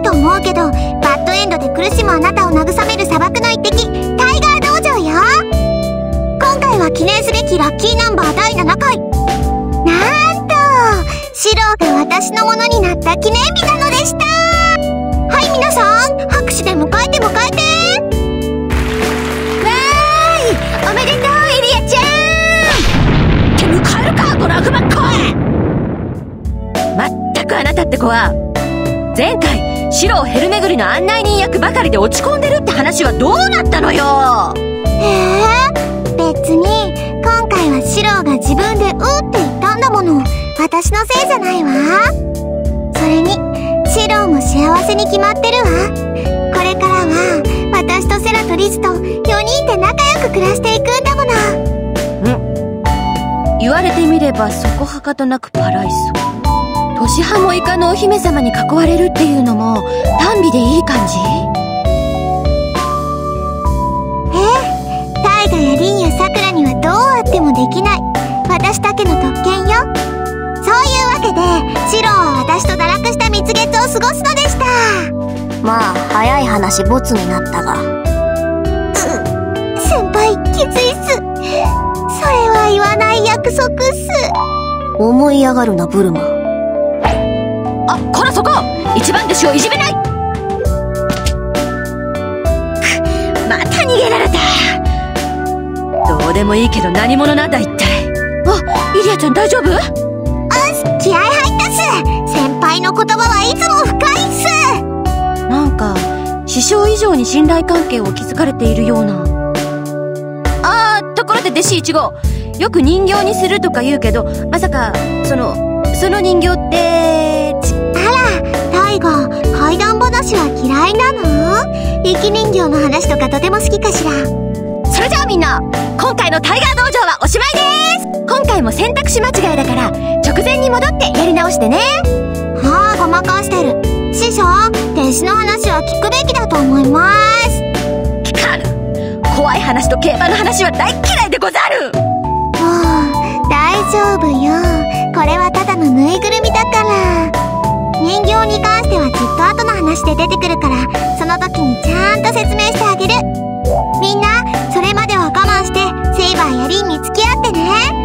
いと思うけど、バッドエンドで苦しむあなたを慰める砂漠の一滴、タイガー道場よ。今回は記念すべきラッキーナンバー第7回。なんとシローが私のものになった記念日なのでした。はい、皆さん拍手で迎えて。わーい、おめでとうイリアちゃん。って迎えるか、この悪魔っ子。まったくあなたって子は、前回シローヘル巡りの案内人役ばかりで落ち込んでるって話はどうなったのよ。別に今回はシローが自分で「う」って言ったんだもの。私のせいじゃないわ。それにシローも幸せに決まってるわ。これからは私とセラとリズと4人で仲良く暮らしていくんだもの。言われてみればそこはかとなくパライソ。年端もイカのお姫様に囲われるっていうのも単美でいい感じ。タイガやリンやサクラにはどうあってもできない私だけの特権よ。そういうわけでシロは私と堕落した蜜月を過ごすのでした。まあ早い話ボツになったが、先輩きついっす。それは言わない約束っす。思い上がるなブルマ。あ、こらそこ、一番弟子をいじめない。また逃げられた。どうでもいいけど何者なんだ一体。あ、イリアちゃん大丈夫？あ、気合入ったっす。先輩の言葉はいつも深いっす。なんか師匠以上に信頼関係を築かれているような。ところで弟子1号、よく人形にするとか言うけど、まさかその人形って。タイガー、怪談話は嫌いなの？生き人形の話とかとても好きかしら。それじゃあみんな、今回のタイガー道場はおしまいです。今回も選択肢間違いだから直前に戻ってやり直してね。ああ、ごまかしてる。師匠、弟子の話は聞くべきだと思います。聞かぬ。怖い話と競馬の話は大嫌いでござる。もう大丈夫よ、これはただのぬいぐるみだから。人形に関してはきっと後の話で出てくるから、その時にちゃんと説明してあげる。みんなそれまでは我慢してセイバーやリンに付き合ってね。